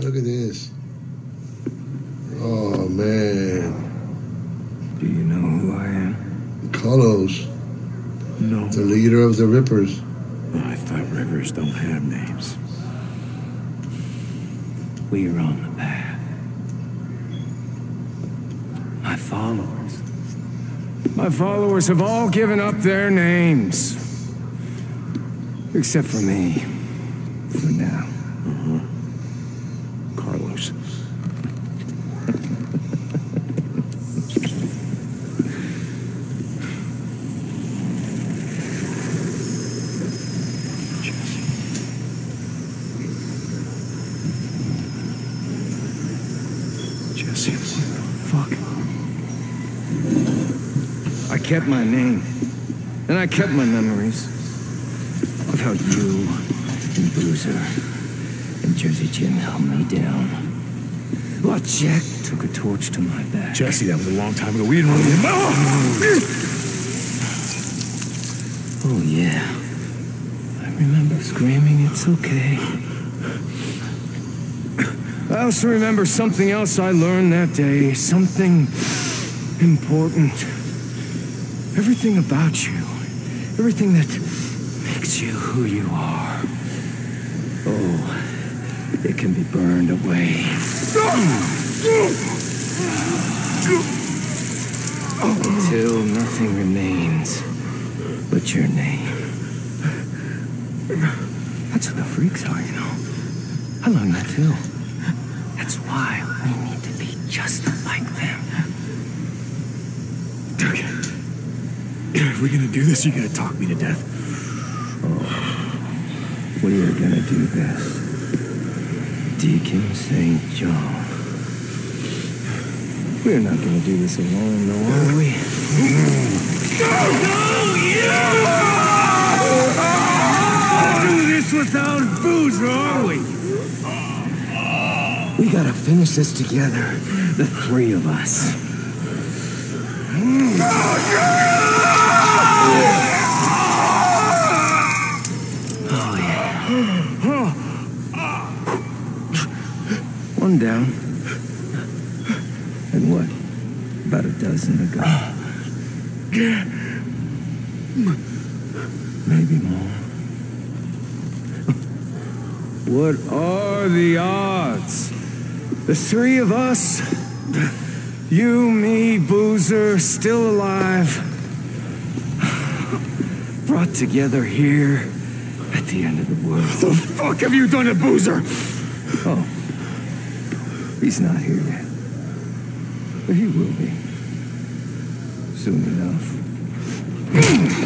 that? Look at this. Oh, man. Do you know who I am? Carlos. No. The leader of the Rippers. I thought Rippers don't have names. We were on the path. My followers. My followers have all given up their names. Except for me. For now. Uh-huh. Carlos. Jesse, what the fuck? I kept my name, and I kept my memories of how you and Boozer and Jersey Jim held me down. Well, Jack took a torch to my back. Jesse, that was a long time ago. We didn't really... Oh, yeah. I remember screaming, it's okay. I also remember something else I learned that day. Something important. Everything about you. Everything that makes you who you are. Oh, it can be burned away. Until nothing remains but your name. That's what the freaks are, you know. I learned that too. That's why we need to be just like them. Okay. If we're gonna do this, you're gonna talk me to death. Oh. We are gonna do this. Deacon St. John. We're not gonna do this alone, though, are we? No, you! We'll do this without Boozer, are we? We gotta finish this together, the three of us. Oh, yeah. One down. And what? About a dozen to go. Maybe more. What are the odds? The three of us, you, me, Boozer, still alive, brought together here at the end of the world. What the fuck have you done to Boozer? Oh, he's not here yet, but he will be soon enough.